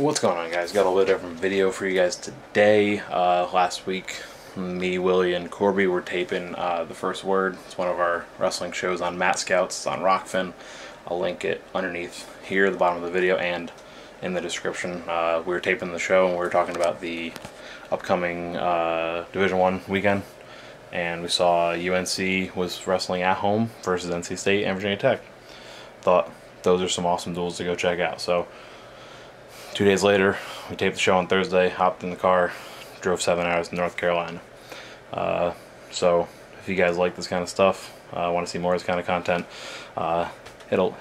What's going on, guys? Got a little different video for you guys today. Last week, me, Willie, and Corby were taping The First Word. It's one of our wrestling shows on Matt Scouts. It's on Rockfin. I'll link it underneath here at the bottom of the video and in the description. We were taping the show and we were talking about the upcoming Division I weekend. And we saw UNC was wrestling at home versus NC State and Virginia Tech. Thought those are some awesome duels to go check out. So 2 days later, we taped the show on Thursday, hopped in the car, drove 7 hours to North Carolina. So if you guys like this kind of stuff, want to see more of this kind of content,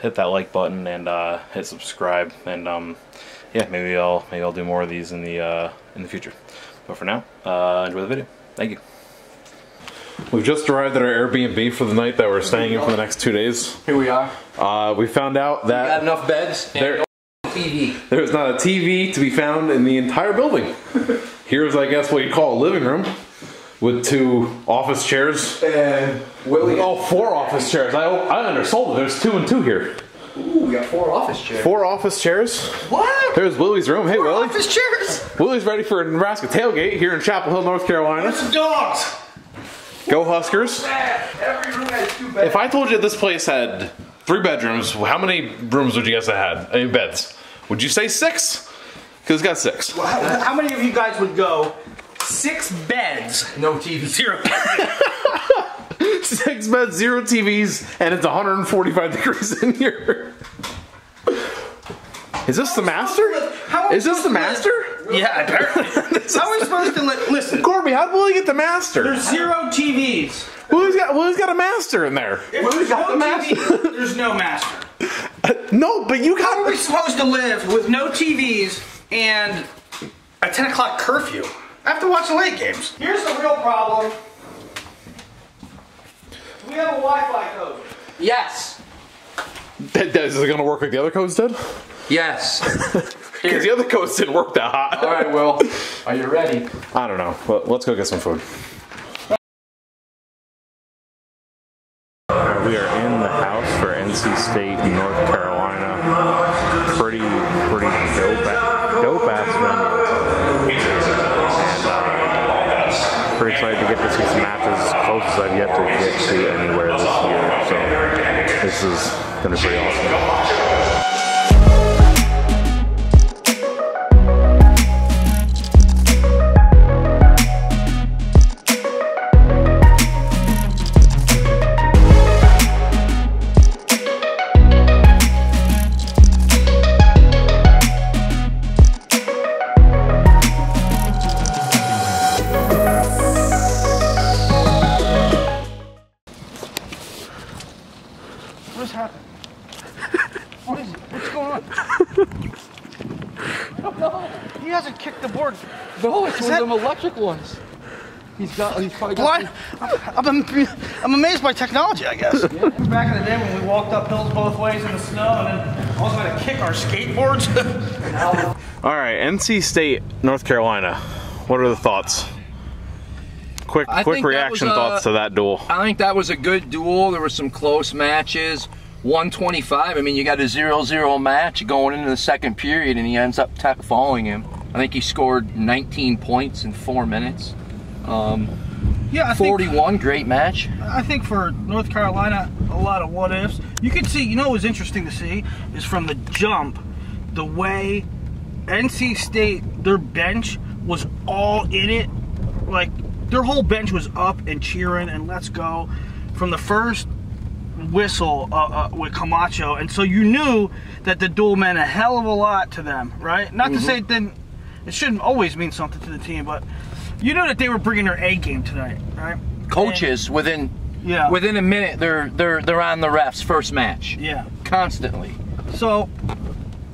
hit that like button and hit subscribe, and yeah, maybe I'll do more of these in the future. But for now, enjoy the video. Thank you. We've just arrived at our Airbnb for the night that we're staying in for the next 2 days. Here we are. We found out that we got enough beds and there was not a TV to be found in the entire building. Here's, I guess, what you'd call a living room with two office chairs. And Willie. Oh, four office chairs. I undersold it. There's 2 and 2 here. Ooh, we got 4 office chairs. 4 office chairs? What? There's Willie's room. Hey, Willie. Office chairs? Willie's ready for a Nebraska tailgate here in Chapel Hill, North Carolina. There's some dogs. Go Huskers. Every room has 2 beds. If I told you this place had 3 bedrooms, how many rooms would you guess it had? I mean, beds. Would you say 6? Because it's got 6. Well, how many of you guys would go 6 beds, no TV, 0 TVs? 6 beds, 0 TVs, and it's 145 degrees in here. Is this the master? Is this the master? Yeah, apparently. How are we supposed to listen? Corby, how did Willie get the master? There's 0 TVs. Willie's got a master in there. If Willie's got no the master. TV, there's no master. No, but you got. How are we supposed to live with no TVs and a 10 o'clock curfew? I have to watch the late games. Here's the real problem. Do we have a Wi-Fi code? Yes. Is it gonna work like the other codes did? Yes. Because the other codes didn't work that hot. All right, Will. Are you ready? I don't know. Well, let's go get some food. We are in the house for NC State, North Carolina. Pretty dope-ass venue. And pretty excited to get to see some matches as close as I've yet to get to anywhere this year. So this is going to be pretty awesome. No, it's one of them electric ones. He's probably got I'm amazed by technology, I guess. Yeah. Back in the day when we walked up hills both ways in the snow and then also had to kick our skateboards. All right, NC State, North Carolina. What are the thoughts? Quick reaction thoughts to that duel. I think that was a good duel. There were some close matches. 125. I mean, you got a 0-0 match going into the second period, and he ends up falling him. I think he scored 19 points in 4 minutes. Yeah, 41, great match. I think for North Carolina, a lot of what ifs. You could see, you know what was interesting to see is from the jump, the way NC State, their bench was all in it. Like, their whole bench was up and cheering and let's go. From the first whistle with Camacho, and so you knew that the duel meant a hell of a lot to them, right? Not to say it didn't. It shouldn't always mean something to the team, but you know that they were bringing their A game tonight, right? Coaches and, within a minute they're on the refs first match. Yeah, constantly. So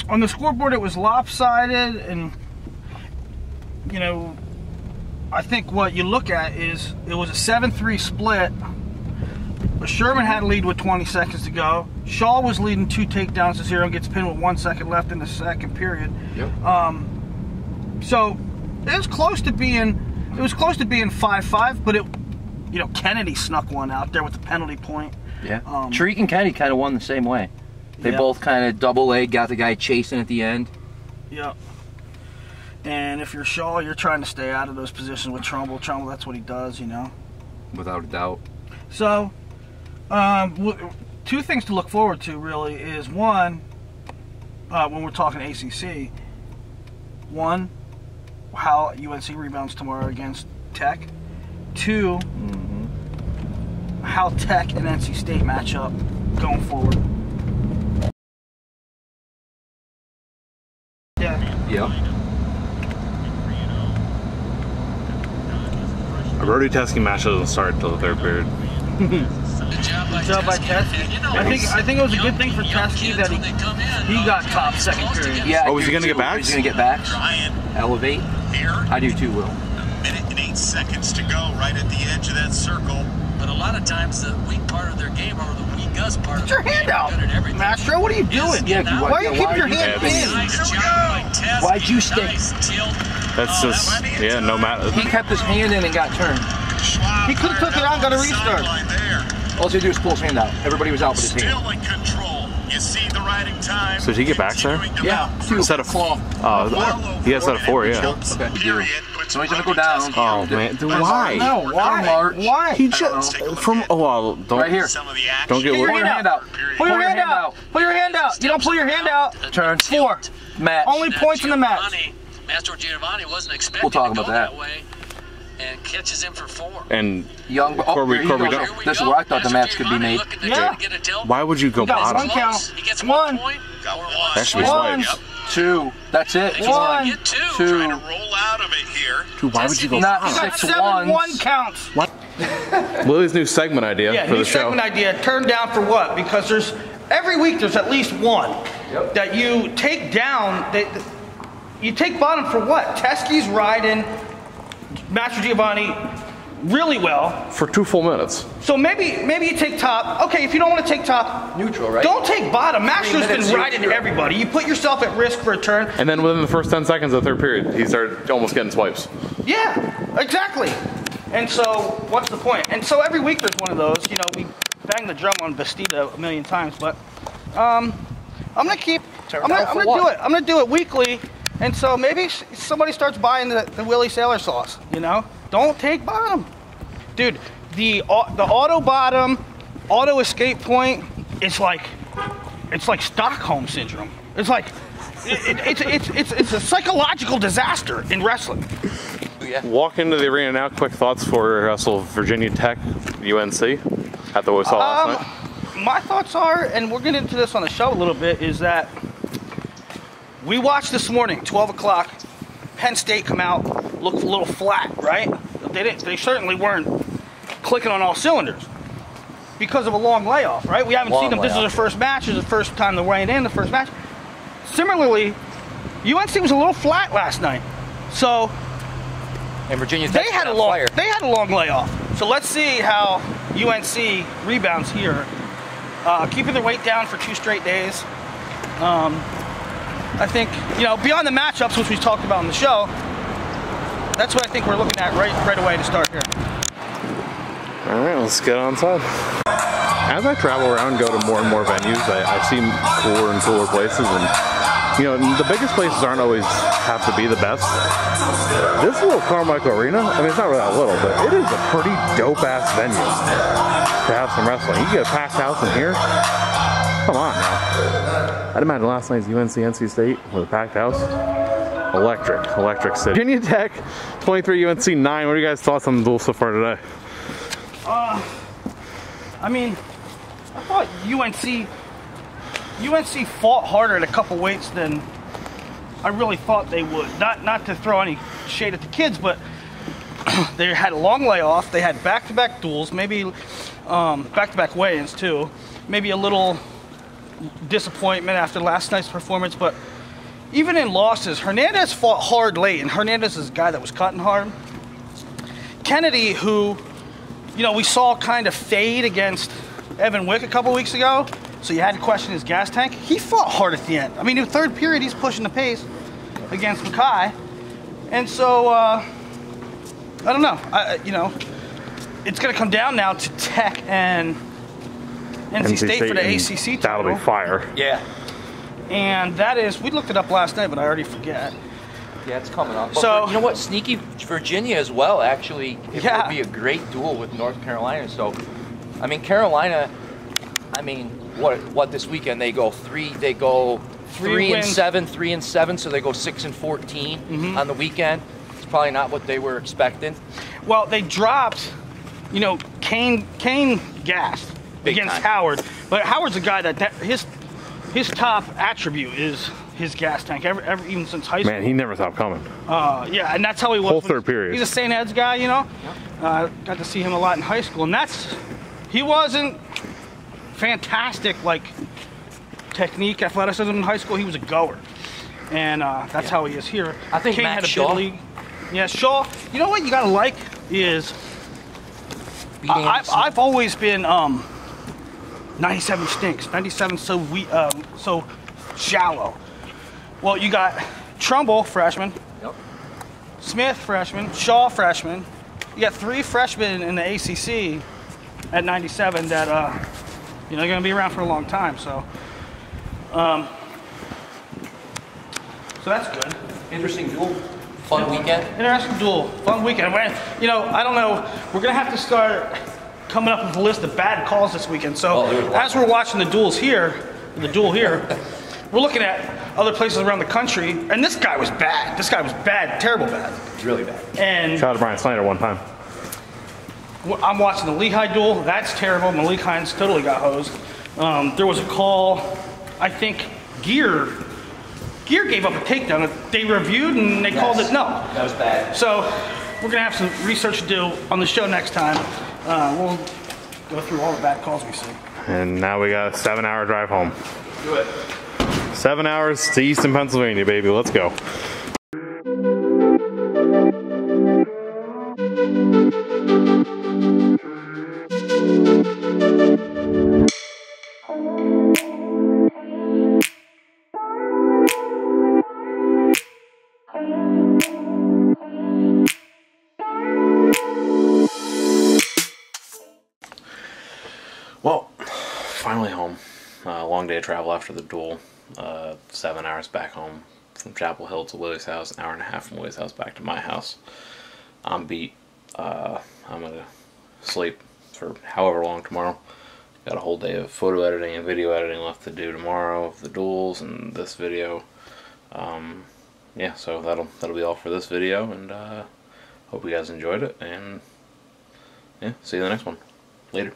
on the scoreboard it was lopsided, and you know I think what you look at is it was a 7-3 split. Sherman had a lead with 20 seconds to go. Shaw was leading 2 takedowns to 0 and gets pinned with 1 second left in the second period. Yep. So it was close to being 5-5, but it, you know, Kennedy snuck one out there with the penalty point. Yeah. Tariq and Kennedy kind of won the same way. They both kind of double leg, got the guy chasing at the end. Yeah. And if you're Shaw, you're trying to stay out of those positions with Trumbull. Trumbull, that's what he does, you know. Without a doubt. So, two things to look forward to, really, is one, when we're talking ACC, one, how UNC rebounds tomorrow against Tech. Two, how Tech and NC State match up going forward. Yeah. Yeah. Our road testing match doesn't start until the third period. I think it was a good thing for Teskey that he got top second period. Yeah. Oh, is he going to get back? He's going to get back. Elevate. I do too, Will. A minute and 8 seconds to go right at the edge of that circle. But a lot of times the weak part of their game or the weak us part of their game. Get your hand out, Mastro. What are you doing? Yeah, why are you keeping your hand in? Why'd you stick? That's just, yeah, no matter. He kept his hand in and got turned. He could have took it out and got a restart. All he had to do was pull his hand out. Everybody was out with his hand. So did he get back there? Yeah. Set of four. He has set of four, yeah. Okay. So he's going to go down. Oh, man. Why? No, why? Why? He just, from, oh, well, don't. Right here. Don't get your hand out. Pull your hand out. Pull your hand out. You don't pull your hand out. Turn. Four. Match. Only points in the match. Master Giovanni wasn't expected to go that way and catches him for four. And Young Corby this is where I thought Master the match Giovanni could be made. Yeah. Why would you go bottom? One count. He gets one point. That should be his life. Two. That's it. One, two. Trying to roll out of it here. Dude, why would you go bottom? You got 7 1 counts. What? Willie's new segment idea for the show. Yeah, new segment idea. Turned down for what? Because there's every week there's at least one that you take down. You take bottom for what? Teskey's riding Master Giovanni really well. For 2 full minutes. So maybe you take top. Okay, if you don't want to take top. Neutral, right? Don't take bottom. Master's been riding everybody. You put yourself at risk for a turn. And then within the first 10 seconds of the third period, he started almost getting swipes. Yeah, exactly. And so what's the point? And so every week there's one of those. You know, we bang the drum on Bastida a million times, but I'm going to keep, I'm going to do it weekly. And so maybe somebody starts buying the Willie Sailor sauce, you know? Don't take bottom. Dude, the auto bottom, auto escape point, it's like Stockholm Syndrome. It's like, it's a psychological disaster in wrestling. Yeah. Walk into the arena now, quick thoughts for wrestle Virginia Tech, UNC, at the Whistle last night. My thoughts are, and we're getting into this on the show a little bit, is that we watched this morning, 12 o'clock, Penn State come out, looked a little flat, right? They certainly weren't clicking on all cylinders because of a long layoff, right? We haven't seen them. This is their first match. This is the first time they're weighing in, the first match. Similarly, UNC was a little flat last night. So, and Virginia Tech they had a long layoff. So let's see how UNC rebounds here. Keeping their weight down for 2 straight days. I think, you know, beyond the matchups, which we talked about on the show, that's what I think we're looking at right away to start here. All right, let's get on top. As I travel around and go to more and more venues, I've seen cooler and cooler places, and, you know, the biggest places aren't always have to be the best. This little Carmichael Arena, I mean, it's not really that little, but it is a pretty dope-ass venue to have some wrestling. You get a packed house in here. Come on now. I'd imagine last night's UNC-NC State with a packed house. Electric. Electric City. Virginia Tech, 23, UNC 9. What are you guys' thoughts on the duel so far today? I mean, I thought UNC fought harder at a couple weights than I really thought they would. Not to throw any shade at the kids, but they had a long layoff. They had back-to-back duels, maybe back-to-back weigh-ins too. Maybe a little disappointment after last night's performance, but even in losses, Hernandez fought hard late, and Hernandez is a guy that was cutting hard. Kennedy, who, you know, we saw kind of fade against Evan Wick a couple weeks ago, so you had to question his gas tank. He fought hard at the end. I mean, in the third period, he's pushing the pace against Mackay, and so, I don't know. You know, it's going to come down now to Tech and NC State for the ACC title. That'll be fire. Yeah. And that is, we looked it up last night, but I already forget. Yeah, it's coming up. So, you know what? Sneaky Virginia as well, actually. It would be a great duel with North Carolina. So, I mean, Carolina, I mean, what this weekend they go three and seven, so they go 6-14 on the weekend. It's probably not what they were expecting. Well, they dropped, you know, Kane gassed against Howard, but Howard's a guy that his top attribute is his gas tank, even since high school. Man, he never stopped coming. Yeah, and that's how he was. Whole third period. He's a St. Ed's guy, you know. Yep. Got to see him a lot in high school, and he wasn't fantastic like technique, athleticism in high school. He was a goer, and that's how he is here. I think Kane had a big league. Yeah, Shaw. You know what you gotta like is I've always been 97 stinks. 97 so shallow. Well, you got Trumbull, freshman. Yep. Smith, freshman. Shaw, freshman. You got three freshmen in the ACC at 97 that, you know, are going to be around for a long time. So, so that's good. Interesting duel. Fun weekend. Interesting duel. Fun weekend. You know, I don't know. We're going to have to start coming up with a list of bad calls this weekend. So, as we're watching the duels here, we're looking at other places around the country, and this guy was bad. This guy was bad, terrible bad. Really bad. And shout out to Brian Snyder one time. I'm watching the Lehigh duel. That's terrible. Malik Hines totally got hosed. There was a call, I think Gear gave up a takedown. They reviewed and they called it no. That was bad. So we're gonna have some research to do on the show next time. We'll go through all the bad calls we see. And now we got a 7-hour drive home. Do it. 7 hours to Eastern Pennsylvania, baby. Let's go. Well, finally home. Long day of travel after the duel. 7 hours back home from Chapel Hill to Willie's house, an hour and a half from Willie's house back to my house. I'm beat. I'm gonna sleep for however long tomorrow. Got a whole day of photo editing and video editing left to do tomorrow of the duels and this video. Yeah, so that'll be all for this video, and hope you guys enjoyed it, and yeah, see you in the next one. Later.